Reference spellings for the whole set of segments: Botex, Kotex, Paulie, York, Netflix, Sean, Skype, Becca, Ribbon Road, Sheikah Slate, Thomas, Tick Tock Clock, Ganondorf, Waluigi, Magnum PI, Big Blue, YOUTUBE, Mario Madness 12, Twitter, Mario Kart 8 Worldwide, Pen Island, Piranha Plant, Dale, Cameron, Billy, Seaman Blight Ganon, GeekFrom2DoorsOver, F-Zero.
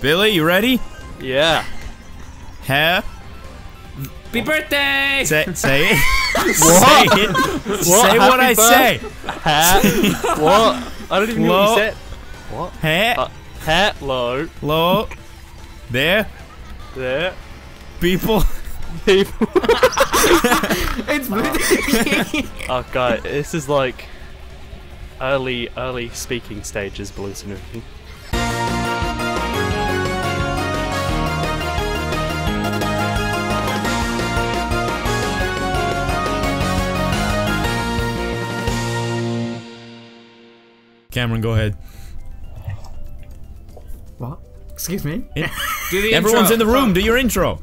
Billy, you ready? Yeah. Happy birthday! Say it. What? Say it. What? Say what I say. What? I don't even know what you said. What? Hello. Hello. There. There. People. People. It's bleeding. Oh, God. This is like early speaking stages, hallucinating. Cameron, go ahead. What? Excuse me? Everyone's in the room, do your intro!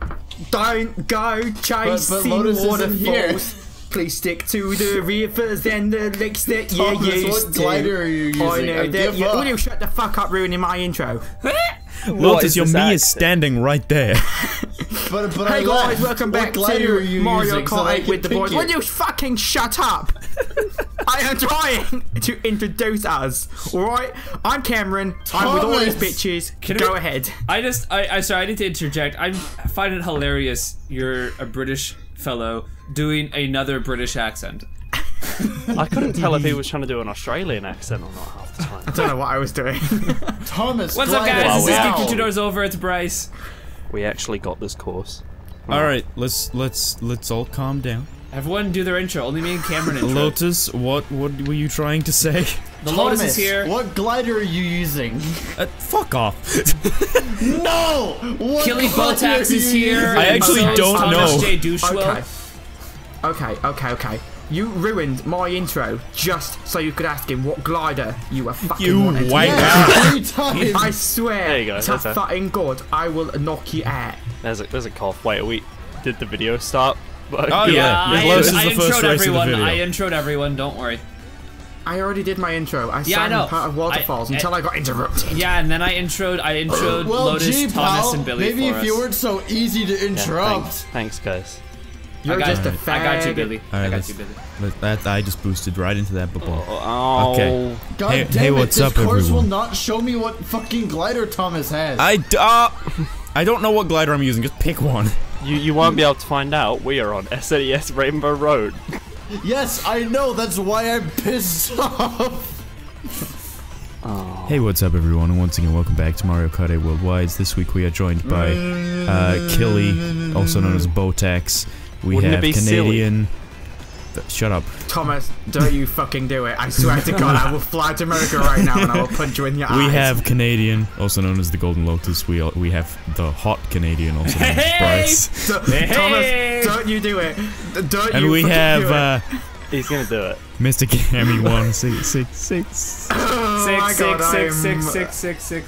Don't go chasing waterfalls. Please stick to the rivers and the lakes that Thomas, you used to. What glider are you using? I know that you will shut the fuck up ruining my intro. Lotus, your me is standing right there. but hey guys, welcome back to Mario Kart 8 with the boys. Will you fucking shut up? I am trying to introduce us, alright? I'm Cameron, Thomas. I'm with all these bitches. Go ahead. Sorry, I need to interject. I find it hilarious you're a British fellow doing another British accent. I couldn't tell if he was trying to do an Australian accent or not half the time. I don't know what I was doing. Thomas, what's up, guys? This is GeekFrom2DoorsOver. It's Bryce. We actually got this course. All right, let's all calm down. Everyone do their intro. Only me and Cameron intro. Lotus, what were you trying to say? The Lotus is here. What glider are you using? Fuck off. No. Killy Boltax is here. I actually don't know. Okay. You ruined my intro just so you could ask him what glider you were fucking wanted. You wanted. I swear there you go, to fucking God, I will knock you out. There's a cough. Wait, we did the video start? Oh yeah. I introed everyone. Don't worry. I already did my intro. I sang part of Waterfalls until I got interrupted. Yeah, and then I introed Lotus, Thomas, and Billy. Maybe if you weren't so easy to interrupt. Thanks, guys. You're just a fag. I got you, Billy. I got you, Billy. That I just boosted right into that bubble. Oh, okay. God damn it, what's up, everyone? This course will not show me what fucking glider Thomas has. I don't know what glider I'm using. Just pick one. You won't be able to find out. We are on SNES Rainbow Road. Yes, I know. That's why I'm pissed off. Oh. Hey, what's up, everyone? And once again, welcome back to Mario Kart 8 Worldwide. This week we are joined by Killy, also known as Botex. We have Canadian. Shut up, Thomas! Don't you fucking do it! I swear to God, I will fly to America right now and I will punch you in your eyes. We have Canadian, also known as the Golden Lotus. We have the hot Canadian, also known as Bryce. Thomas, don't you do it! And we have. He's gonna do it. Mr. Cammy 1666.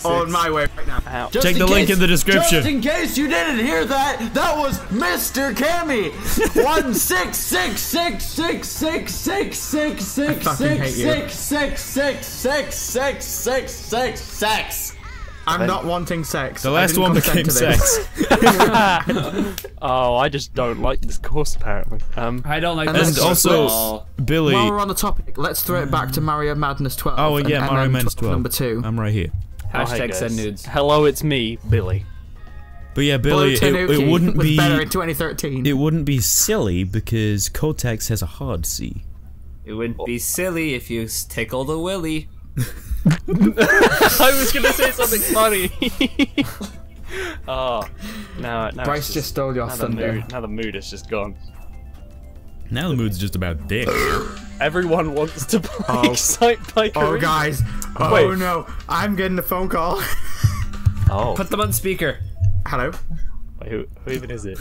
On my way right now. Check the link in the description. Just in case you didn't hear that, that was Mr. Cammy 1666666666666666. I'm not wanting sex. The last one became sex. Oh, I just don't like this course apparently. I don't like this course. And also, Billy. While we're on the topic, let's throw it back to Mario Madness 12. Oh yeah, Mario Madness 12. Number 2. I'm right here. Hashtag send nudes. Hello, it's me, Billy. But yeah, Billy, it wouldn't be better in 2013. It wouldn't be silly because Kotex has a hard C. It wouldn't be silly if you tickle the willy. I was gonna say something funny. Oh, now Bryce just stole your thunder. Now the mood is just gone. Now the mood's just about dick. Everyone wants to play Excite Bike. Oh guys! Oh wait. No! I'm getting a phone call. Oh! Put them on speaker. Hello. Wait, who even is it?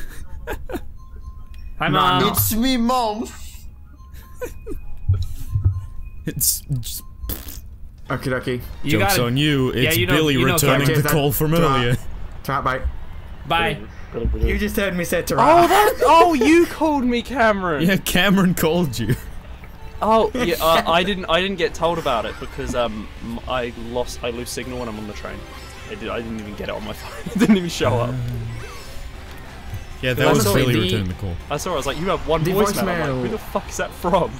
Hi mom. It's me, mom. It's. Just okie dokie. Joke's on you, it's Billy returning the call from earlier. Bye. You just heard me say ta-ra. Oh, you called me Cameron. Yeah, Cameron called you. Oh, yeah, I didn't get told about it because I lose signal when I'm on the train. I didn't even get it on my phone. It didn't even show up. Yeah, that was Billy returning the call. I saw it, I was like, you have one voicemail. I'm like, who the fuck is that from?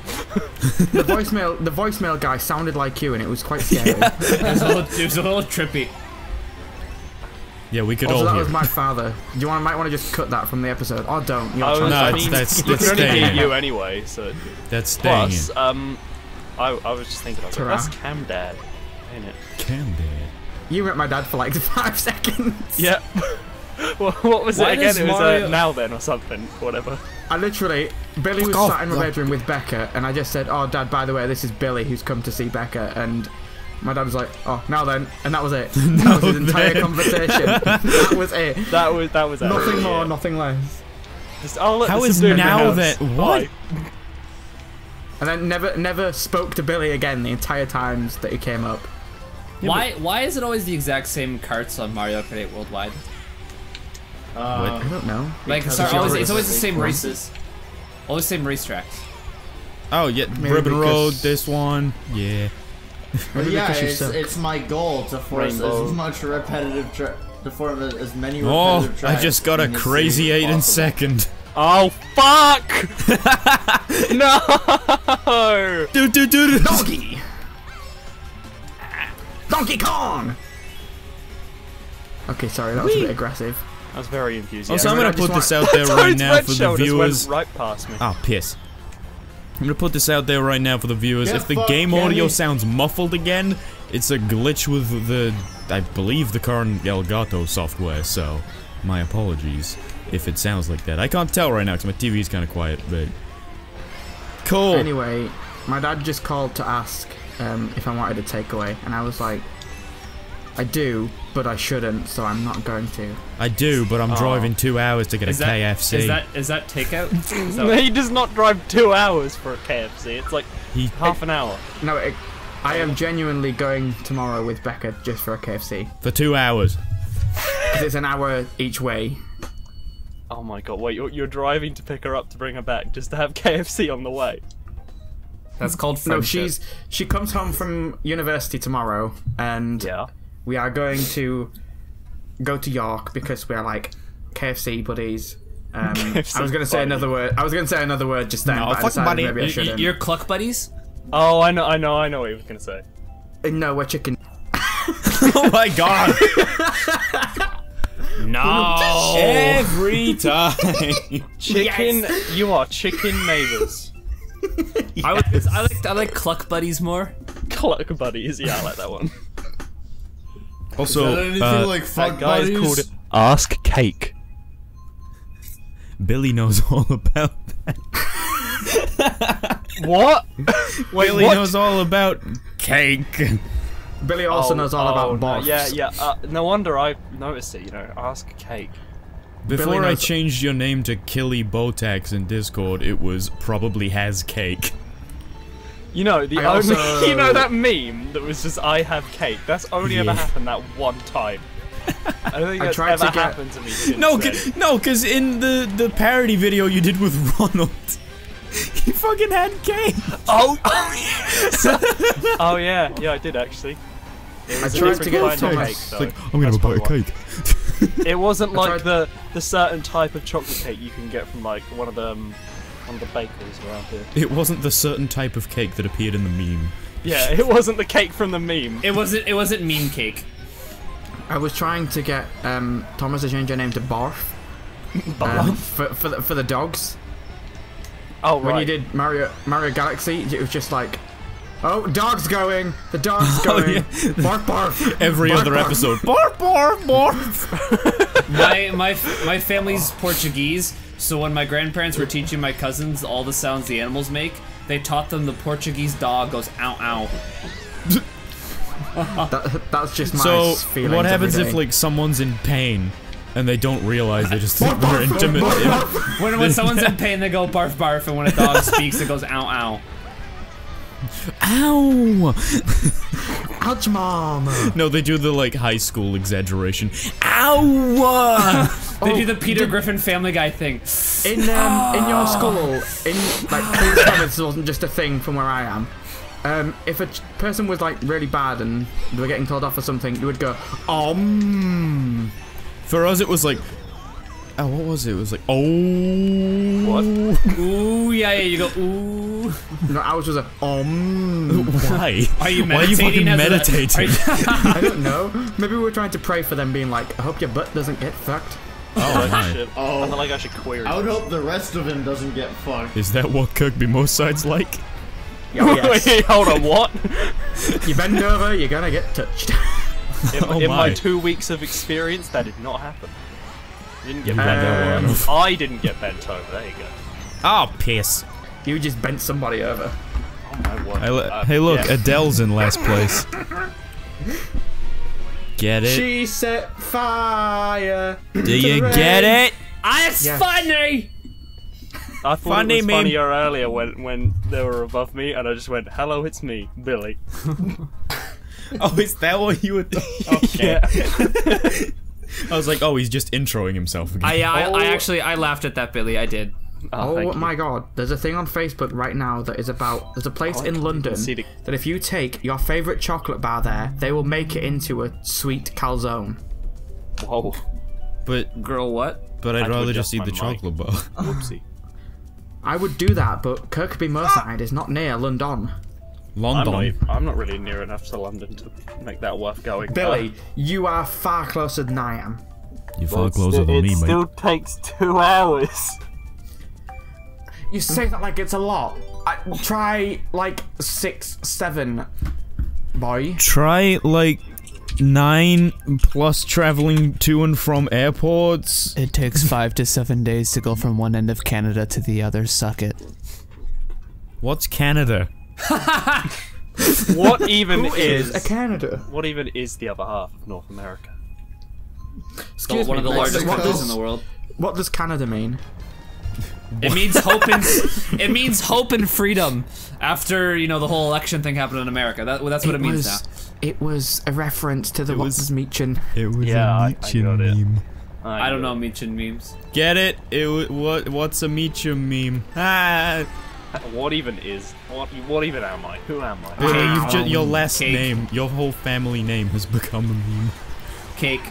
the voicemail guy sounded like you and it was quite scary. Yeah. It was a little trippy. Yeah, we could also, all. That was my father. You want, might want to just cut that from the episode. Or don't. You're that's staying. You anyway, so that's staying. Plus, I was just thinking, I was like, that's Cam Dad, ain't it? Cam Dad. You met my dad for like 5 seconds. Yeah. Well, what was it again? It was now then or something, whatever. I literally, Billy was sat in my bedroom with Becca, and I just said, "Oh, Dad, by the way, this is Billy who's come to see Becca," and my dad was like, "Oh, now then," and that was it. That was his entire conversation. That was it. That was nothing more, nothing less. Just, how is now that what? And then never spoke to Billy again the entire times that he came up. Why is it always the exact same carts on Mario Kart 8 Worldwide? I don't know. Like, it's always the same races. Always the same racetracks. Oh, yeah. Maybe Ribbon Road, this one. Yeah. Well, yeah, it's my goal to force as much repetitive to form as many repetitive tracks. I just got a crazy 8 in second. Oh, fuck! No! Do Donkey! Donkey Kong! Okay, sorry, that was a bit aggressive. I was very enthusiastic. Also, I'm going to put this out there right now for the viewers. Right past me. Oh, piss. I'm going to put this out there right now for the viewers. If the game audio sounds muffled again, it's a glitch with the, I believe, the current Elgato software, so my apologies if it sounds like that. I can't tell right now because my TV is kind of quiet, but... Cool. Anyway, my dad just called to ask if I wanted a takeaway, and I was like, I do, but I shouldn't, so I'm not going to. I do, but I'm driving 2 hours to get a KFC. Is that takeout? Is that he does not drive 2 hours for a KFC. It's like half an hour. No, I am genuinely going tomorrow with Becca just for a KFC. For 2 hours. Because it's an hour each way. Oh my god, wait, you're driving to pick her up to bring her back just to have KFC on the way? That's called friendship. No, she comes home from university tomorrow, and... Yeah. We are going to go to York because we are like KFC buddies. KFC I was going to say another word. I was going to say another word just then. No, but I decided maybe I shouldn't. You're cluck buddies? Oh, I know what you were going to say. No, we're chicken. Oh my god. No. Every time. Chicken. Yes. You are chicken neighbors. Yes. I like cluck buddies more. Cluck buddies. Yeah, I like that one. Also, like that guy's called it Ask Cake. Billy knows all about that. What? Billy knows all about cake. Billy also knows all about box. Yeah. No wonder I noticed it. You know, Ask Cake. Before I changed your name to Killy Boltax in Discord, it was probably Has Cake. You know, that meme that was just, I have cake, that's only ever happened that one time. I don't think that's ever happened to me since. No, because in the parody video you did with Ronald, he fucking had cake. Oh, yeah, I did actually. I tried to get Thomas. It's like, I'm going to buy a cake. It wasn't like the certain type of chocolate cake you can get from like one of the... on the bakeries around here. It wasn't the certain type of cake that appeared in the meme. Yeah, it wasn't the cake from the meme. It wasn't meme cake. I was trying to get Thomas to change her name to Barf. Barf? For the dogs. Oh, right. When you did Mario Galaxy, it was just like, oh, dog's going! The dog's going! Yeah. Barf, barf! Every barf, other barf. Episode. Barf, barf, barf! My family's Portuguese. So when my grandparents were teaching my cousins all the sounds the animals make, they taught them the Portuguese dog goes ow ow. That's just my feelings. So what happens if like someone's in pain and they don't realize they just think they're intimate? When someone's in pain they go barf barf, and when a dog speaks it goes ow ow. Ow! Ouch, mom! No, they do the like high school exaggeration. Ow! They do the Peter Griffin Family Guy thing. In your school, in like comments wasn't just a thing from where I am. If a person was like really bad and they were getting told off for something, you would go For us, it was like Oh, what was it? It was like, oh. What? Ooh, yeah, you go, ooh. No, ours was like, why? Are you meditating? Why are you fucking meditating? I don't know. Maybe we were trying to pray for them being like, I hope your butt doesn't get fucked. Oh, shit. Oh. I feel like I should query. I would hope the rest of him doesn't get fucked. Is that what Kirkbymoorside's like? Oh, yes. Wait, hold on, what? You bend over, you're gonna get touched. In my 2 weeks of experience, that did not happen. Didn't get bent over. I didn't get bent over. There you go. Oh, piss! You just bent somebody over. Oh my word! Hey, look, yeah. Adele's in last place. Get it? She set fire. Do you get it? That's funny. I thought it was funnier earlier when they were above me, and I just went, "Hello, it's me, Billy." Oh, is that what you were doing? Okay. I was like, oh, he's just introing himself again. I actually, I laughed at that, Billy, I did. Oh my god, there's a thing on Facebook right now that is about, there's a place in London that if you take your favourite chocolate bar there, they will make it into a sweet calzone. Whoa. But, girl, what? But I'd rather just eat the chocolate bar. Whoopsie. I would do that, but Kirkbymoorside is not near London. I'm not really near enough to London to make that worth going. Billy, you are far closer than I am. You're far closer than me, mate. It still takes 2 hours. You say that like it's a lot. Try like 6, 7, boy. Try like 9 plus traveling to and from airports. It takes 5 to 7 days to go from one end of Canada to the other. Suck it. What's Canada? What even is a Canada? What even is the other half of North America? Excuse me, one of the largest countries in the world. What does Canada mean? It means hope and it means hope and freedom. After you know the whole election thing happened in America, that's what it means now. It was a reference to the Lotus Meechin. It was a Meechin meme. I don't know Meechin memes. Get it? What's a Meechin meme? Ah. What even is? What even am I? Who am I? Wow. You've just, your last name, your whole family name has become a meme. Cake.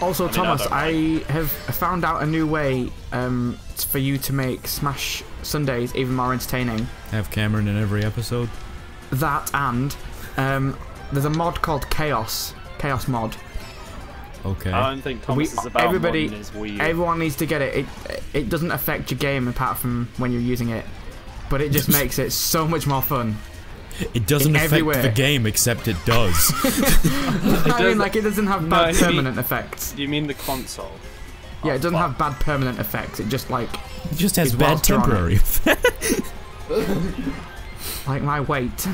Also, Thomas, I have found out a new way for you to make Smash Sundays even more entertaining. Have Cameron in every episode. That and there's a mod called Chaos. Chaos mod. Okay. I don't think Thomas is about everybody. Everyone needs to get it. It doesn't affect your game apart from when you're using it. But it just makes it so much more fun. It doesn't affect the game, except it does. I mean, like, it doesn't have bad permanent effects. You mean the console? Yeah, it doesn't have bad permanent effects. It just, like... It just has bad temporary effects. Like my weight.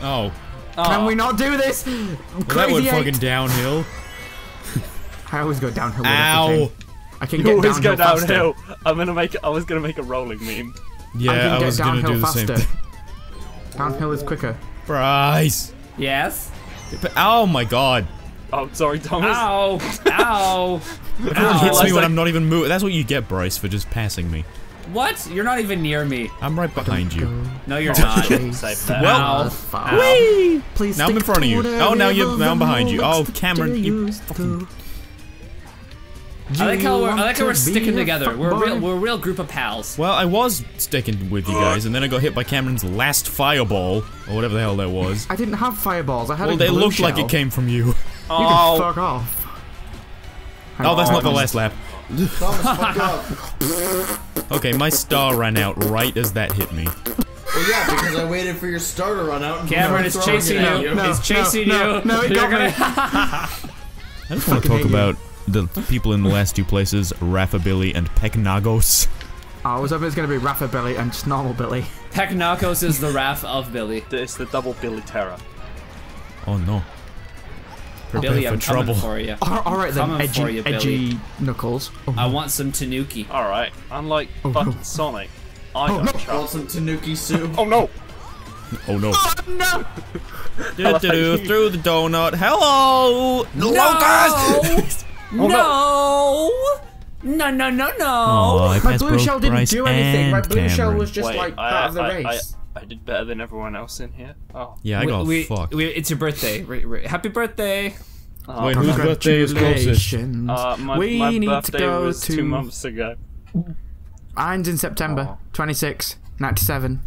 Oh. Can we not do this? Crazy that went fucking downhill. I always go downhill. Ow. I can get downhill faster. I was gonna make a rolling meme. Yeah, I was gonna do the same thing. Downhill is quicker. Bryce! Yes? Oh my god. Oh, sorry, Thomas. Ow! Ow! Everyone hits me when I'm not even moving. That's what you get, Bryce, for just passing me. What? You're not even near me. I'm right behind you. No, you're not. Well, whee! Please now I'm in front of you. Oh, now I'm behind you. Oh, Cameron, you fucking... I like how we're sticking together. We're a real group of pals. Well, I was sticking with you guys, and then I got hit by Cameron's last fireball, or whatever the hell that was. I didn't have fireballs. I had a blue shell. Like it came from you. Oh, you can fuck off. Oh, that's not the last lap. Thomas, fuck up. Okay, my star ran out right as that hit me. Well, yeah, because I waited for your star to run out. And Cameron is chasing you. No, it's chasing you. No, it got me. I just want to talk about the people in the last two places, Rafabilly and Pecknagos. I was hoping it's going to be Rafabilly and Snormal Billy. Pecknagos is the Raf of Billy. It's the double Billy terror. Oh no. Prepare Billy, for I'm trouble. For you. Alright then, edgy Knuckles. Oh, I want some Tanuki. Alright, unlike fucking Sonic, I want some Tanuki soup. Oh no! Oh no. Oh no! Through the donut. Hello! No! Locust! Oh, no! No, no, no, no! Oh, my blue shell didn't do anything. My blue shell was just like part of the race. I did better than everyone else in here. Oh. Yeah, I got fucked. It's your birthday. Happy birthday! Wait, whose birthday is closest? My birthday was 2 months ago. Mine's in September. 26, 97.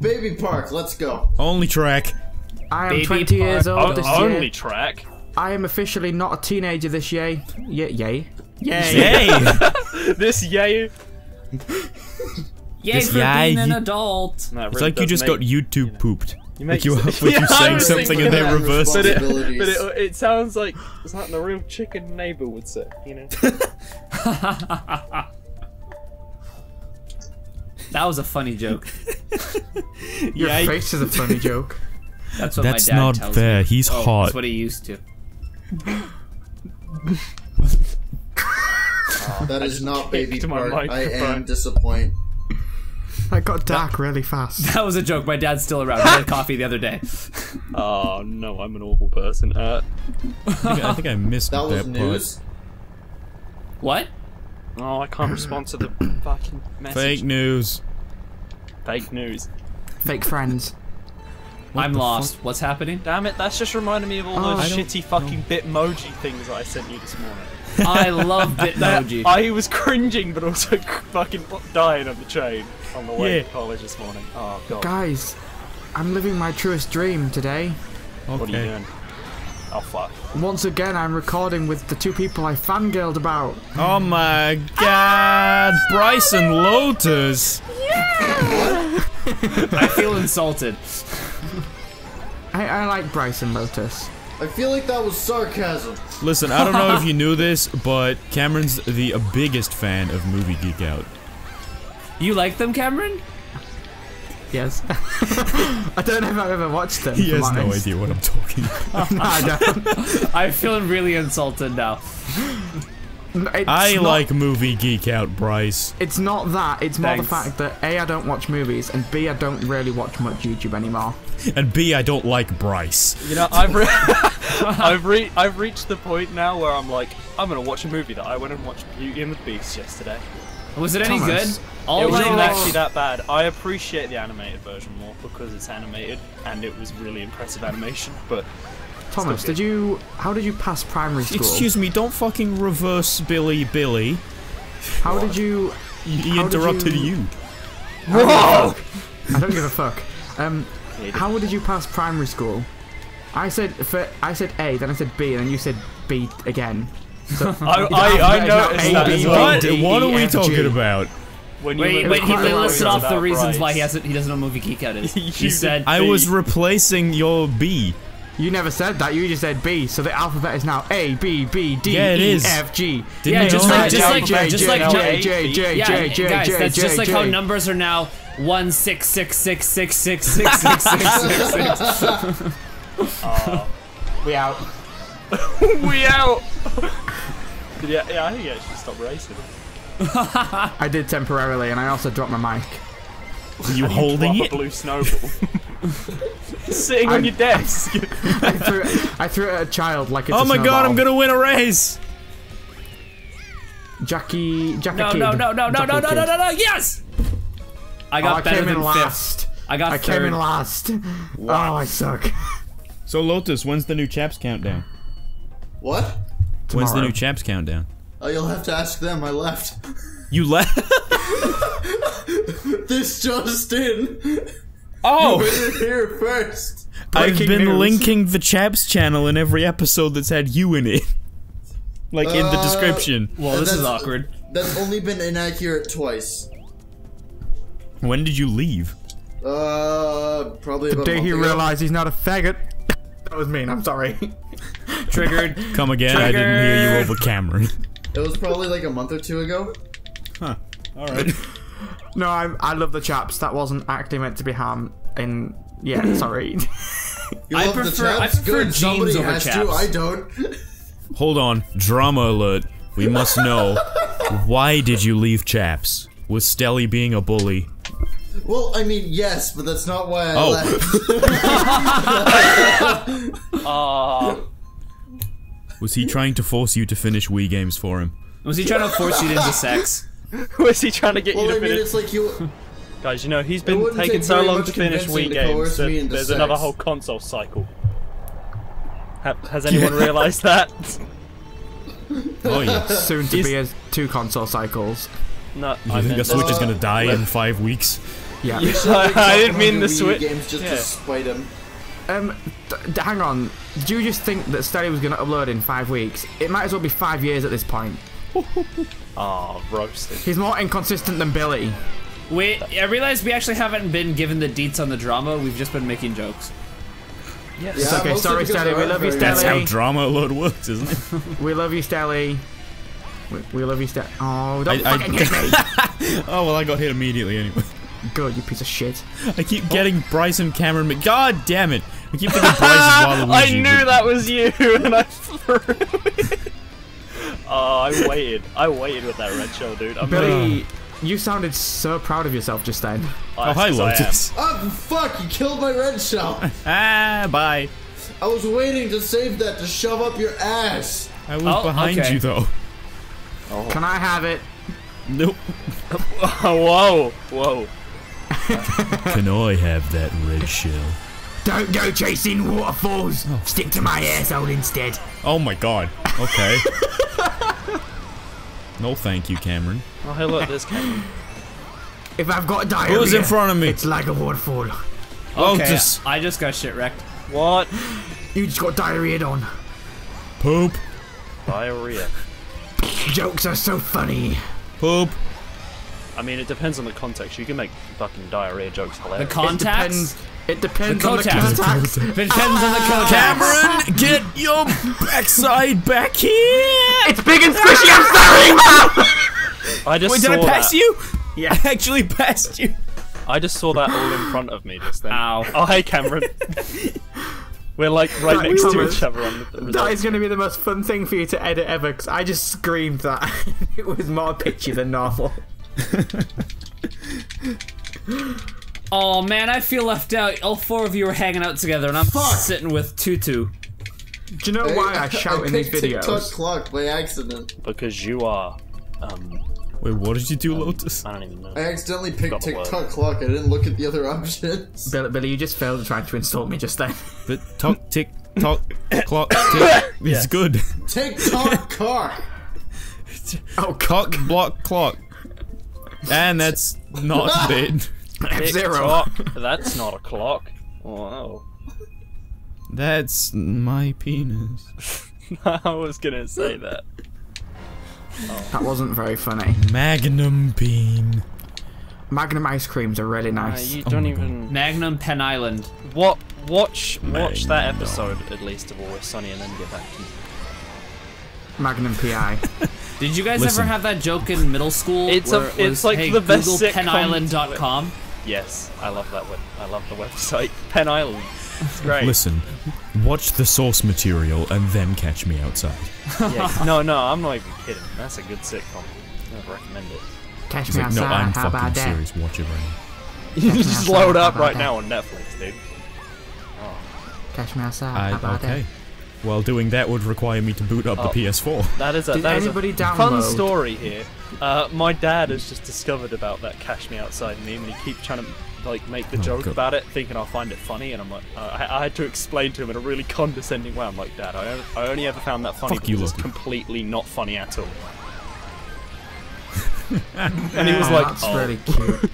Baby Park, let's go. Only track. I am 20 years old this year. Only track? I am officially not a teenager this year. Yay. This year. Yay for being an adult. It's like you just got YouTube pooped. Like you were saying something and they reversed it. But it sounds like something a real chicken neighbor would say, you know? That was a funny joke. Your face is a funny joke. That's what my dad tells me. That's not fair. He's hot. That's what he used to. That is not Baby Park. I am disappointed. That got dark really fast. That was a joke. My dad's still around. We had coffee the other day. Oh no, I'm an awful person. I think I missed that was news. What? Oh, I can't respond to the fucking message. Fake news. Fake news. Fake friends. I'm lost. What's happening? Damn it, that's just reminded me of all those shitty fucking Bitmoji things that I sent you this morning. I love Bitmoji. I was cringing but also fucking dying on the train on the way to college this morning. Oh god. Guys, I'm living my truest dream today. Okay. What are you doing? Oh fuck. Once again, I'm recording with the two people I fangirled about. Oh my god! Bryce and Lotus! Yeah! I feel insulted. I like Bryce and Lotus. I feel like that was sarcasm. Listen, I don't know if you knew this, but Cameron's the biggest fan of Movie Geek Out. You like them, Cameron? Yes. I don't know if I've ever watched them. He has no idea what I'm talking about. No, I don't. I feel really insulted now. I like Movie Geek Out, Bryce. It's not that. It's more the fact that A, I don't watch movies, and B, I don't really watch much YouTube anymore. And B, I don't like Bryce. You know, I've reached the point now where I'm like, I'm gonna watch a movie that I went and watched Beauty and the Beast yesterday. Was it any good? It wasn't actually that bad. I appreciate the animated version more because it's animated and it was really impressive animation. But Thomas, did you? How did you pass primary school? Excuse me, don't fucking reverse Billy. How did you? He interrupted you. Whoa! I don't give a fuck. How did you pass primary school? I said A, then I said B, and then you said B again. So, I noticed that as well. What are we talking about? Wait, he listed off the reasons why he doesn't know Movie Geek Out is. He said I was replacing your B. You never said that, you just said B, so the alphabet is now A, B, B, D, E, F, G. Yeah, just like how numbers are now 1 6 6 6 6 6 6 6 6 6 6. We out. We out! Yeah, I think you actually stopped racing. I did temporarily, and I also dropped my mic. Are you holding it? A blue snowball. Sitting on your desk. I threw it at a child like it's a snowball. Oh my god, I'm gonna win a race! Jackie no, no, yes! I got better than last. I came in last. Wow. Oh, I suck. So Lotus, when's the new Chaps countdown? What? Tomorrow. When's the new Chaps countdown? Oh, you'll have to ask them. I left. You left? This just in. Oh! You heard it here first. I've been linking the Chaps channel in every episode that's had you in it. Like in the description. Well, this is awkward. That's only been inaccurate twice. When did you leave? Probably about the day he realized he's not a faggot. That was mean, I'm sorry. Triggered. Come again, triggered. I didn't hear you over Cameron. It was probably like a month or two ago. Huh, alright. No, I love the Chaps, that wasn't actually meant to be harm, and yeah, sorry. You love I prefer jeans somebody over has Chaps. To, I don't. Hold on, drama alert. We must know, why did you leave Chaps? Was Steli being a bully? Well, I mean, yes, but that's not why I left. Was he trying to force you to finish Wii games for him? Was he trying to force you into sex? Was he trying to get you to finish? It's like you... Guys, you know, he's been taking so long to finish Wii games, there's another whole console cycle. Has anyone realised that? Oh, yeah. Soon to be as 2 console cycles. No, I think the Switch is going to die in 5 weeks? Yeah. I didn't mean the Switch. Games just to spite them. Hang on. Do you just think that Steli was going to upload in 5 weeks? It might as well be 5 years at this point. Oh, roasted. He's more inconsistent than Billy. I realised we actually haven't been given the deets on the drama. We've just been making jokes. Yes. Yeah, okay, sorry Steli, we love you Steli. That's how drama load works, isn't it? We love you Steli. We love you Steli. Oh, don't fucking hit me. Oh, well I got hit immediately anyway. Good, you piece of shit. I keep getting Bryce and Cameron, but god damn it. I keep thinking Bryce and Waluigi. I knew that was you, and I threw it. Oh, I waited. I waited with that red shell, dude. Billy, you sounded so proud of yourself just then. Oh, hi Lotus. Oh, fuck, you killed my red shell. Ah, bye. I was waiting to save that to shove up your ass. I was behind you, though. Oh. Can I have it? Nope. Whoa, whoa. Can I have that red shell? Don't go chasing waterfalls. Oh. Stick to my asshole instead. Oh my god. Okay. No thank you, Cameron. Oh, hey look, there's Cameron. If I've got diarrhea, who's in front of me? It's like a waterfall. Okay, I just got shit wrecked. What? You just got diarrhea'd on. Poop. Diarrhea. Jokes are so funny. Poop. I mean, it depends on the context. You can make fucking diarrhea jokes hilarious. The context? It depends on the context. It depends on the context. Cameron, get your backside back here! It's big and squishy, I'm sorry! I just saw that. Wait, did I pass you? Yeah. I actually passed you. I just saw that all in front of me just then. Ow. Oh, hey Cameron. We're like right next to each other on the That is going to be the most fun thing for you to edit ever, because I just screamed that. It was more pitchy than normal. Oh man, I feel left out. All 4 of you are hanging out together, and I'm sitting with Tutu. Do you know why I shout in these videos? Tick Tock Clock by accident. Because you are. Wait, what did you do, Lotus? I don't even know. I accidentally picked Tick Tock Clock. I didn't look at the other options. Billy, you just failed at trying to insult me just then. But Tick Tock Clock. It's good. Tick Tock Cock. Oh, cock block clock. And that's not bad. F-Zero. That's not a clock. Wow. That's my penis. I was gonna say that. Oh. That wasn't very funny. Magnum bean. Magnum ice creams are really nice. You don't even. Magnum Pen Island. What? Watch that episode at least of Always Sunny, and then get back to me. Magnum PI. Did you guys ever have that joke in middle school? It's like the best sitcom. PenIsland.com. Yes, I love that one. I love the website. Pen Island. It's great. Listen, watch the source material and then catch me outside. Yeah, no, I'm not even kidding. That's a good sitcom. I'd recommend it. Catch me outside. No, I'm fucking serious. Watch it right now. You just load up right now on Netflix, dude. Oh. Catch me outside. Okay. Well, doing that would require me to boot up the PS4. That is a fun story here. My dad has just discovered about that Cash Me Outside meme, and he keeps trying to like make the joke about it, thinking I'll find it funny, and I'm like, I had to explain to him in a really condescending way. I'm like, Dad, I only ever found that funny because it's completely not funny at all. And he was like, that's really cute.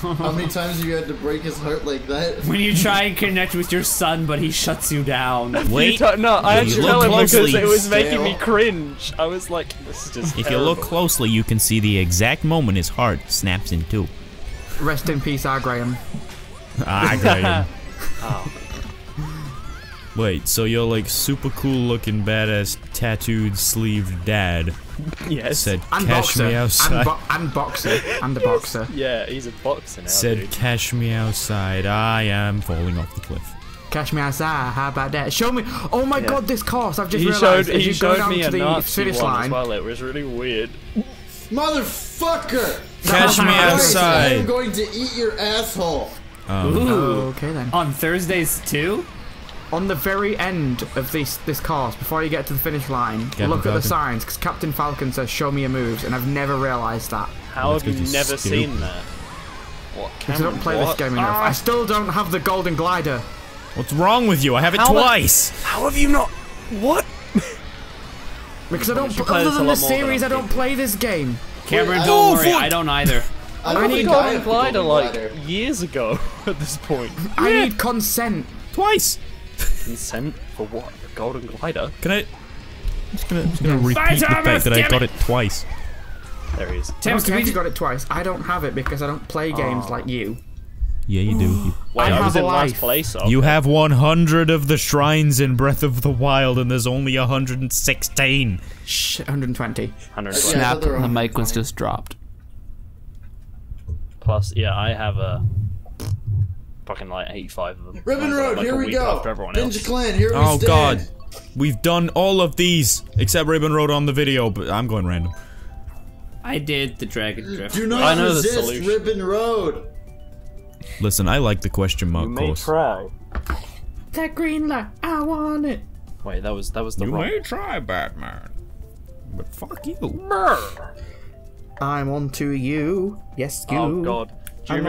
How many times have you had to break his heart like that? When you try and connect with your son, but he shuts you down. Wait, no, I actually tell him because it was making me cringe. I was like, this is just terrible. If you look closely, you can see the exact moment his heart snaps in 2. Rest in peace, R. Graham. R. Graham. Wait, so you're like super cool looking, badass, tattooed, sleeved dad. Yes. Said, and cash boxer. Me outside. And boxer. And a boxer. Yeah, he's a boxer now. Said, dude. Cash me outside. I am falling off the cliff. Cash me outside. How about that? Show me. Oh my god, this course. I've just realized. He showed me a Nazi one as well. It was really weird. Motherfucker! Cash me outside. I am going to eat your asshole. Ooh. Okay then. On Thursdays too? On the very end of this course, before you get to the finish line, look at the signs, because Captain Falcon says, show me your moves, and I've never realised that. How have you never seen that? Because I don't play this game enough. I still don't have the golden glider. What's wrong with you? I have it twice! How have you not... What? Because I don't... Other than the series, I don't play this game. Cameron, don't worry, I don't either. I need Golden Glider, like, years ago at this point. I need consent. Twice! Consent for what? A Golden Glider? Can I... I'm just gonna repeat the fact that I got it twice. There he is. Tim, you got it twice. I don't have it because I don't play games like you. Yeah, you do. Wait, I was in last place. Okay. You have 100 of the shrines in Breath of the Wild, and there's only 116. Shh, 120. 120. Snap, yeah, the mic was just dropped. Plus, yeah, I have a fucking like 85 of them. Ribbon Road, here we go. Ninja Clan, here we stand. Oh god, we've done all of these except Ribbon Road on the video, but I'm going random. I did the Dragon Drift. Do not resist Ribbon Road. Listen, I like the question mark course. You may try. That green light, I want it. Wait, that was the wrong. You may try, Batman, but fuck you. I'm on to you. Yes, you. Oh god. Do you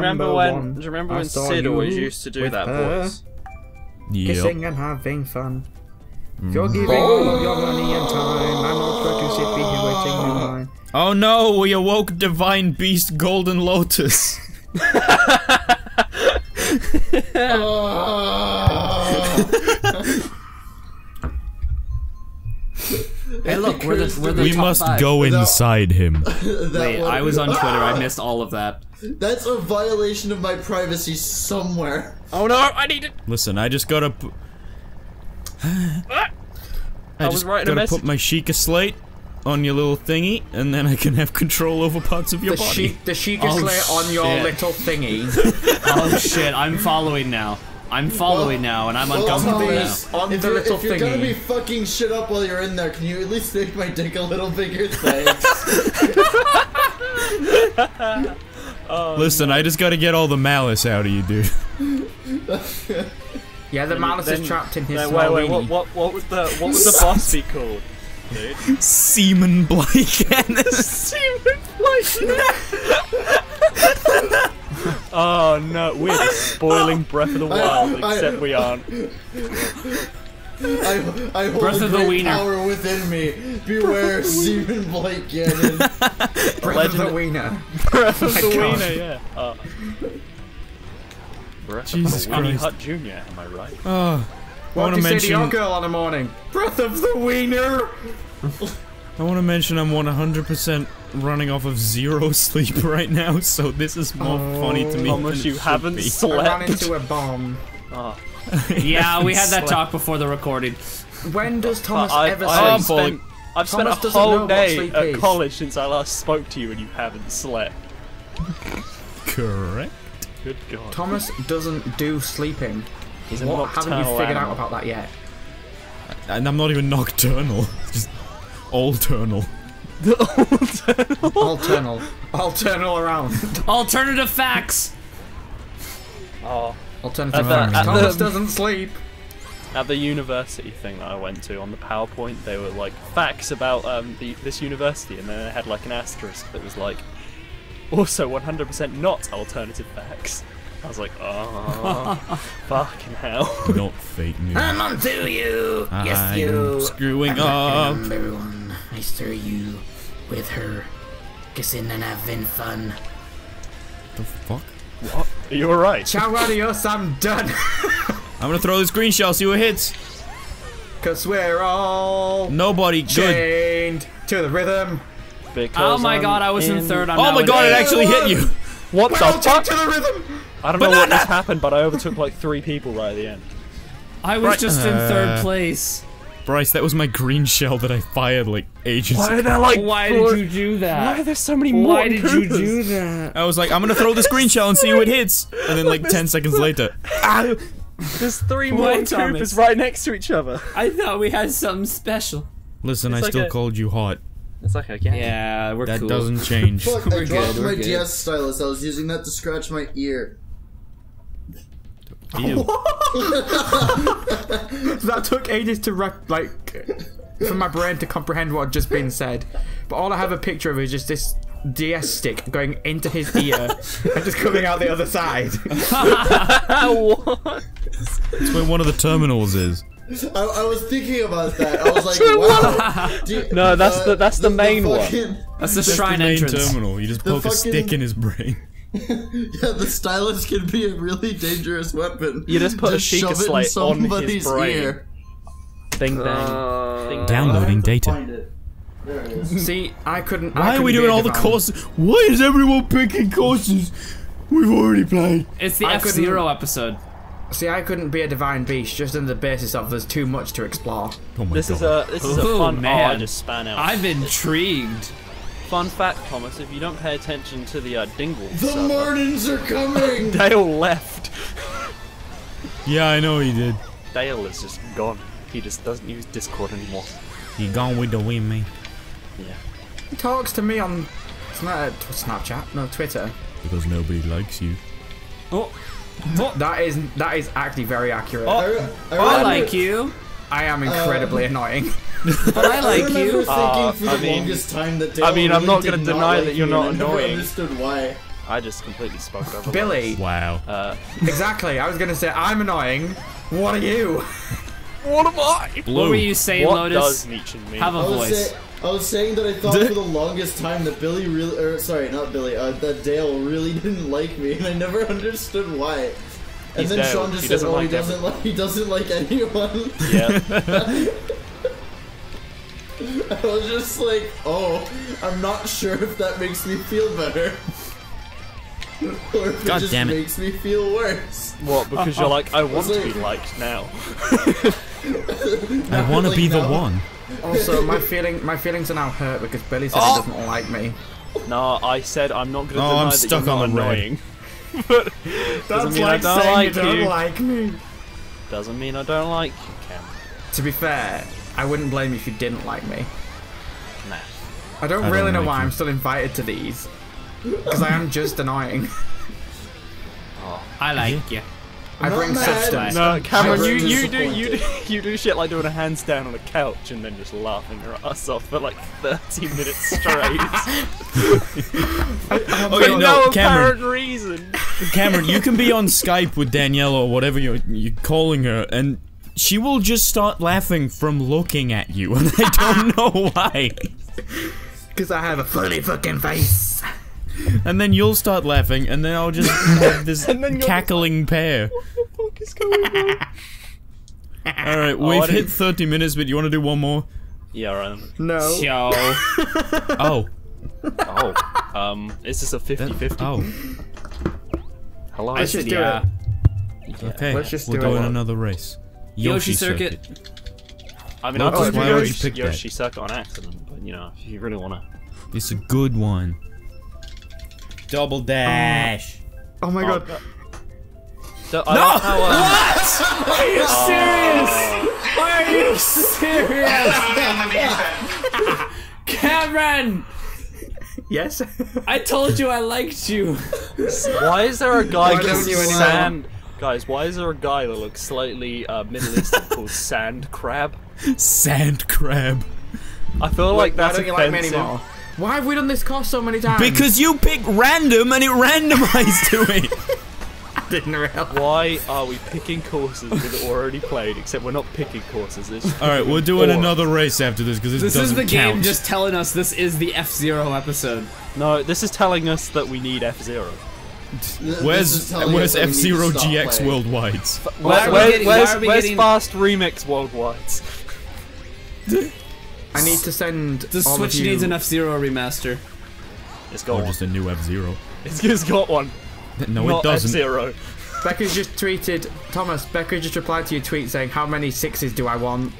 remember when Sid always used to do that voice? Yep. Kissing and having fun. You're giving all of your money and time. I'm all focused at being waiting in line. Oh no, we awoke Divine Beast Golden Lotus. Hey, look, we're the we top must five. Go inside him. Wait, I was on Twitter. I missed all of that. That's a violation of my privacy somewhere. Oh no, I need it. Listen, I just gotta. I just gotta put my Sheikah Slate on your little thingy, and then I can have control over parts of your body. The Sheikah Slate on your little thingy. Oh shit, I'm following now. I'm following now, and I'm uncomfortable now. On the little thingy. If you're gonna be fucking shit up while you're in there, can you at least make my dick a little bigger? Thanks. Listen, I just gotta get all the malice out of you, dude. Yeah, the malice is trapped in his wait, what was the boss be called? Dude. Seaman Blake Ennis. Seaman Blake Ennis. Oh no, we're spoiling Breath of the Wild, except we aren't. I hold Breath of the Wiener power within me. Beware, Seaman Blake Ennis. Breath of the Wiener. Breath of the Wiener, yeah. Breath Jesus of the Wiener. Hut Jr., am I right? Oh. What do you say to your girl on the morning? Breath of the Wiener! I want to mention I'm 100% running off of 0 sleep right now, so this is more funny to me than you haven't slept. I ran into a bomb. Oh. Yeah, we had that talk before the recording. When does Thomas ever sleep? I've spent a whole day at college since I last spoke to you and you haven't slept. Correct. Good God. Thomas doesn't do sleeping. What haven't you figured out about that yet? And I'm not even nocturnal. It's just alternal. Alternal. Alternal around. Alternative facts! Oh. Alternative facts. Thomas doesn't sleep. At the university thing that I went to, on the PowerPoint, they were like, facts about this university, and then they had like an asterisk that was like, also 100% not alternative facts. I was like, oh, fucking hell. Not fake news. I'm on to you. Yes, you. Screwing up. Number one, I stir you with her. Kissing and having fun. The fuck? What? You were right. Ciao, adios, I'm done. I'm gonna throw this green shell, see what hits. Cause we're all chained to the rhythm. Because oh my god, I was in third. Oh my god, it actually hit you. What the fuck? To the rhythm. I don't know what just happened, but I overtook like 3 people right at the end. I was just in third place. Bryce, that was my green shell that I fired like ages ago. Why did you do that? Why are there so many more? Why did you do that? I was like, I'm gonna throw this green shell and see who it hits. And then like 10 seconds later. There's 3 more Coopers right next to each other. I thought we had something special. Listen, I still called you hot. It's like, okay. Yeah, we're cool. That doesn't change. Fuck, I dropped my DS stylus. I was using that to scratch my ear. That took ages to for my brain to comprehend what had just been said. But all I have a picture of is just this DS stick going into his ear and just coming out the other side. What? It's where one of the terminals is. I was thinking about that. I was like, wow. No, that's the main one. That's the shrine entrance. Terminal. You just poke a stick in his brain. Yeah, the stylus can be a really dangerous weapon. You just put a Sheikah Slate on his brain. Ear. Ding dang. Ding, downloading data. There it is. See, I couldn't. Why are we doing all the courses? Why is everyone picking courses? We've already played. It's the F-Zero episode. See, I couldn't be a divine beast just on the basis of there's too much to explore. Oh my God. This is a fun man. I'm intrigued. Fun fact, Thomas, if you don't pay attention to the Dingles... The Martins are coming! Dale left. Yeah, I know he did. Dale is just gone. He just doesn't use Discord anymore. He gone with the wind, mate. Yeah. He talks to me on... Snapchat? No, Twitter. Because nobody likes you. Oh! What? That is actually very accurate. Oh, I like you. I am incredibly annoying. But I like you. I mean, I'm not going to deny that you're not annoying. I understood why. I just completely spoke over Billy. Wow. Exactly. I was going to say I'm annoying. What are you? What am I? Blue. What were you saying, Lotus? Have a voice. I was saying that I thought for the longest time that Billy really, that Dale really didn't like me, and I never understood why. And then Dale. Sean just said, "Oh, like he doesn't like anyone." Yeah. I was just like, "Oh, I'm not sure if that makes me feel better, or if God it just damn it. Makes me feel worse." What? Because you're like, I want to be liked now. I want to be the one. Also, my feelings are now hurt because Billy said he doesn't like me. No, I said I'm not going to deny that you're not annoying. But that's like saying you don't like me. Doesn't mean I don't like you, Cam. To be fair, I wouldn't blame you if you didn't like me. Nah. I don't really know why I'm still invited to these. Because I am just annoying. I like you. I bring substance. No, Cameron, you do shit like doing a handstand on a couch and then just laughing your ass off for like 30 minutes straight. For no apparent reason. Cameron, you can be on Skype with Danielle or whatever you're calling her, and she will just start laughing from looking at you, and I don't know why. Because I have a funny fucking face. And then you'll start laughing, and then I'll just have this cackling like, pair. What the fuck is going on? Alright, we've hit 30 minutes, but you want to do one more? Yeah, right. No. Yo. Is this a 50-50? Oh. Hello? Let's just do it. Okay, let's just do another race. Yoshi Circuit. I mean, I'll just pick Yoshi Circuit on accident, but you know, if you really want to. It's a good one. Double dash. Oh my God. No! What? Are you serious? Are you serious? Cameron! Yes? I told you I liked you. Why is there a guy called Sand... Guys, why is there a guy that looks slightly Middle Eastern called Sand Crab? Sand Crab. I feel like that's offensive. Why don't you like me anymore? Why have we done this course so many times? Because you picked random and it randomized to me. I didn't realize. Why are we picking courses we've already played? Except we're not picking courses. Alright, we're doing another race after this because this doesn't count. This is the game just telling us this is the F-Zero episode. No, this is telling us that we need F-Zero. Where's F-Zero GX Worldwide? Where's Fast Remix Worldwide? I need to send. The Switch needs an F-Zero remaster. It's got one. Just a new F-Zero. It's got one. No, not it doesn't. F-Zero. Becca just tweeted, Thomas. Becca just replied to your tweet saying, "How many sixes do I want?"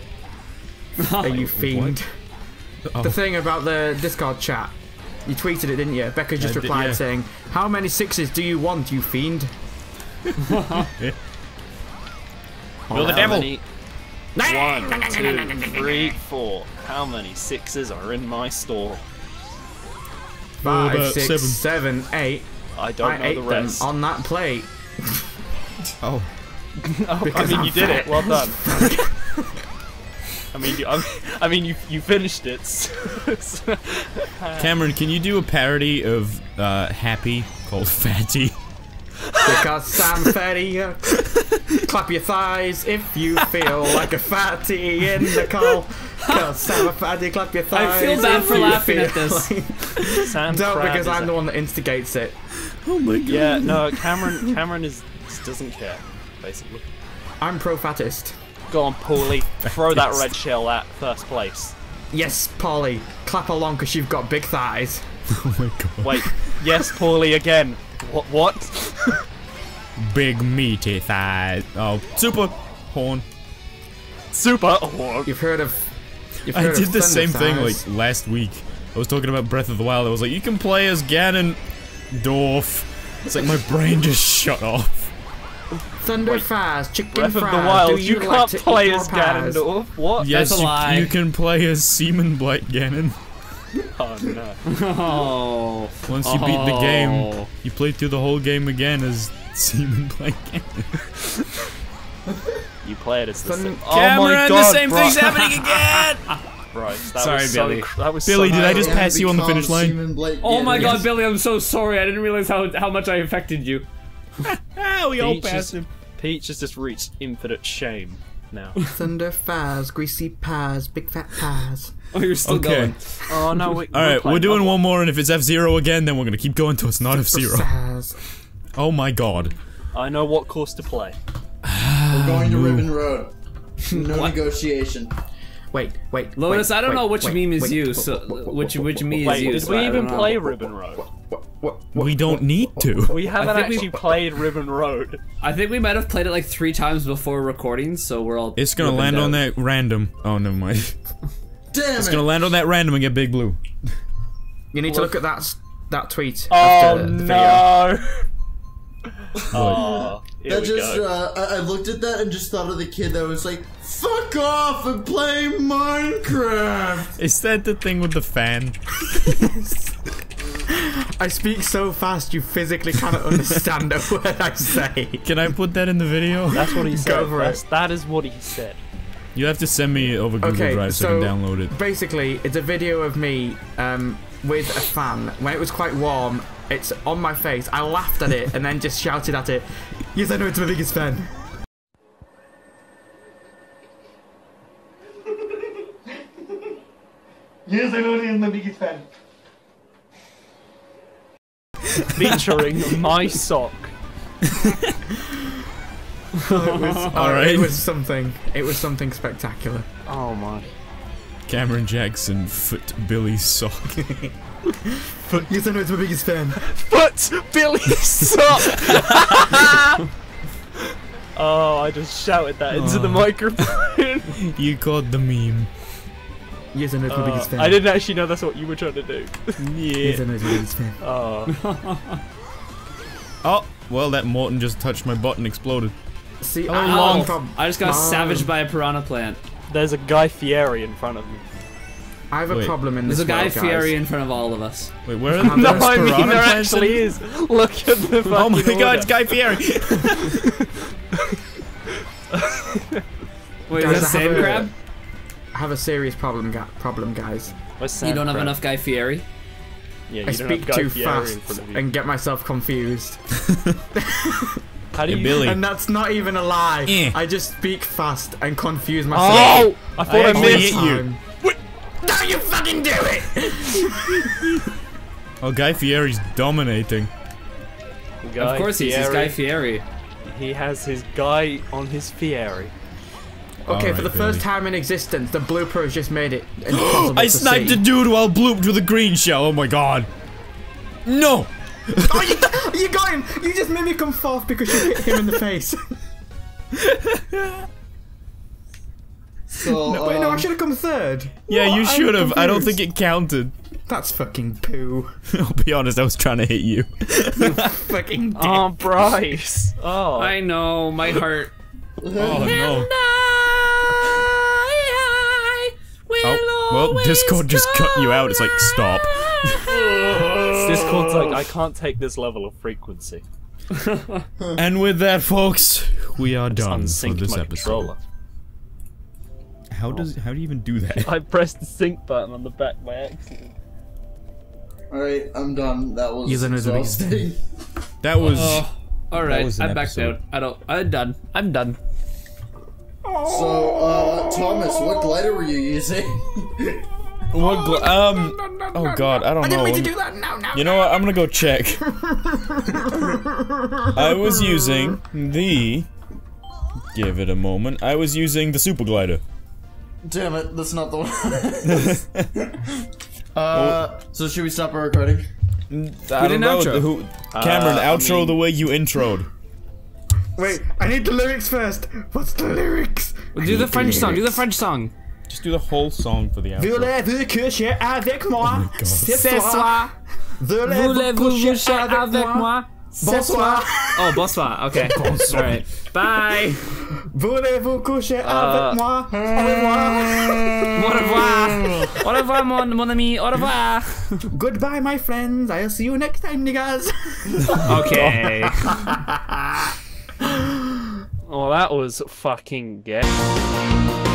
Are you fiend? The thing about the Discord chat. You tweeted it, didn't you? Becca just replied saying, "How many sixes do you want, you fiend?" You're the devil. Many? 1, 2, 3, 4. How many sixes are in my store? 5, 6, 7, 8. I don't know the rest. On that plate. Oh. I mean, you did it. Well done. I mean, you finished it. So. Cameron, can you do a parody of Happy called Fatty? Because I'm fatty. Clap your thighs if you feel like a fatty in the call. Because I'm a fatty, clap your thighs. I feel bad for laughing at this. Like... Don't, because I'm the one that instigates it. Oh my god. Yeah, no, Cameron doesn't care, basically. I'm pro-fattist. Go on, Paulie. Throw that red shell at first place. Yes, Paulie. Clap along because you've got big thighs. Oh my god. Wait. Yes, Paulie again. What? Big meaty thighs. Oh, super horn. Super horn. You've heard of the same thing like last week. I was talking about Breath of the Wild. I was like, you can play as Ganondorf. It's like my brain just shut off. Thunder fries, chicken fries. Breath of the Wild. You can't play as Ganondorf. What? Yes, that's a lie. You can play as Seaman Blight Ganon. Oh no! Oh. Once you beat the game, you play through the whole game again as Seaman Blight Ganon. You play it as the same. Cameron, oh my God, the same thing's happening again. Right, sorry, Billy, did I just pass you on the finish line? Oh my God, Billy, I'm so sorry. I didn't realize how much I affected you. We all passed him. Peach has just reached infinite shame now. Thunder fries, greasy pies, big fat pies. Oh, you're still going. Oh no! All right, we're doing one more, and if it's F-Zero again, then we're gonna keep going till it's not F-Zero. Oh my God! I know what course to play. We're going to Ribbon Road. No negotiation. Wait. Lotus, I don't know which meme is you. So which meme is you? Did we even play Ribbon Road? We don't need to. We haven't actually played Ribbon Road. I think we might have played it like 3 times before recording, so we're all. It's gonna land on that random. Oh, never mind. Damn it. It's gonna land on that random and get big blue. You need to look at that tweet. Oh after the video. Oh, I looked at that and just thought of the kid that was like, fuck off and play Minecraft! Is that the thing with the fan? I speak so fast you physically cannot understand a word I say. Can I put that in the video? That's what he said. Go for it. That is what he said. You have to send me over Google Drive so I can download it. Basically, it's a video of me with a fan. When it was quite warm, it's on my face. I laughed at it and then just shouted at it. Yes, I know it's my biggest fan. Yes, I know it's my biggest fan. Featuring my sock. It was something. It was something spectacular. Oh my. Cameron Jackson, foot Billy sock. Foot. Yes, I know it's my biggest fan. Foot Billy sock. Oh, I just shouted that into the microphone. You caught the meme. Yes, I know it's my biggest fan. I didn't actually know that's what you were trying to do. Yeah. Yes, I know it's my biggest fan. Oh, well, that Morton just touched my butt and exploded. See, I just got savaged by a piranha plant. There's a Guy Fieri in front of me. I have a problem in this world, guys. There's a Guy Fieri in front of all of us. Wait, where are no, I mean, there actually is. Look at the fucking oh my God, it's Guy Fieri! Wait, guys, is that sand crab? I have a serious problem, guys. You don't have enough Guy Fieri? Yeah, you I speak too fast and get myself confused. How do you Billy? And that's not even a lie. Yeah. I just speak fast and confuse myself. Oh! I thought I missed you. Wait. No, you fucking do it! Oh, Guy Fieri's dominating. Guy of course he is Guy Fieri. He has his guy on his Fieri. Okay, right, for the first time in existence, the blooper has just made it impossible I sniped a dude while blooped with a green shell. Oh my God. No! Oh, you got him! You just made me come forth because you hit him in the face. So, wait, no, I should have come third. Yeah, you should have. I don't think it counted. That's fucking poo. I'll be honest, I was trying to hit you. Fucking dick. Oh, Bryce. Oh. I know, my heart. Oh, no. Oh, well, Discord just cut you out. It's like, stop. Discord's like, I can't take this level of frequency. And with that, folks, we are done for this episode. How do you even do that? I pressed the sync button on the back by accident. Alright, I'm done. That was exhausting. That was... alright, I backed out. I'm done. So, Thomas, what glider were you using? Oh god, I don't know. I didn't mean to do that. No. You know what? I'm gonna go check. I was using the... Give it a moment. I was using the super glider. Damn it, that's not the one. So should we stop our recording? I don't know. Cameron, outro the way you introed. Wait, I need the lyrics first. What's the lyrics? Well, do the French song. Do the French song. Just do the whole song for the outro. Voulez-vous coucher avec moi? Ce soir. Voulez-vous coucher avec moi? Bonsoir. Oh, bonsoir. Okay. Bonsoir. All right. Bye. Voulez-vous coucher avec moi? Au revoir. Au revoir. Au revoir, mon ami. Au revoir. Goodbye, my friends. I'll see you next time, niggas. Okay. Oh, that was fucking gay.